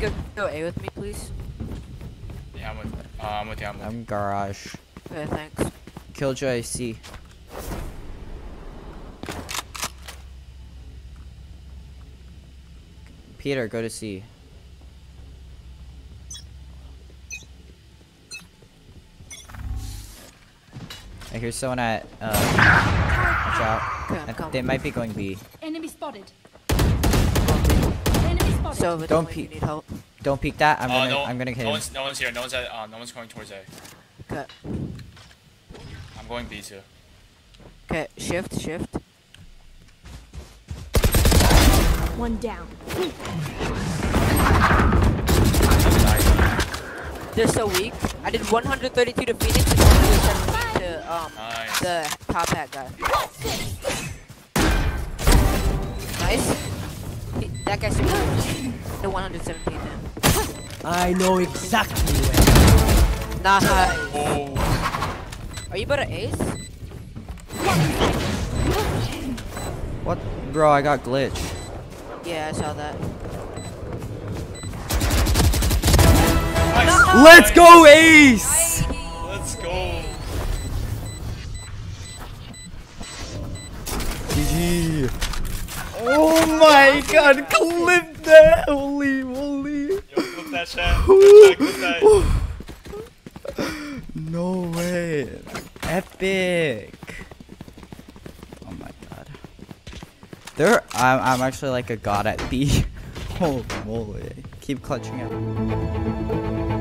go A with me, please? Yeah, I'm with you. I'm garage. Okay, thanks. Killjoy C. Peter, go to C. I hear someone at, watch out. Okay, they might be going B. Enemy spotted. Enemy spotted. So don't peek. Don't peek that. I'm gonna hit. No one's here. No one's going towards A. Okay. I'm going B too. Okay. Shift. One down. They're so weak. I did 132 to Phoenix and 137 to nice. The top hat guy. Nice. That guy's the 117 now. I know exactly where. Nice. Oh. Are you about an ace? What? Bro, I got glitched. Yeah, I saw that. Nice. No! Let's go, Ace! Let's go. GG. Oh my god, clip that! Holy. Yo, clip that shit. clip that. No way. Epic. I'm actually like a god at B. Holy moly. Keep clutching it.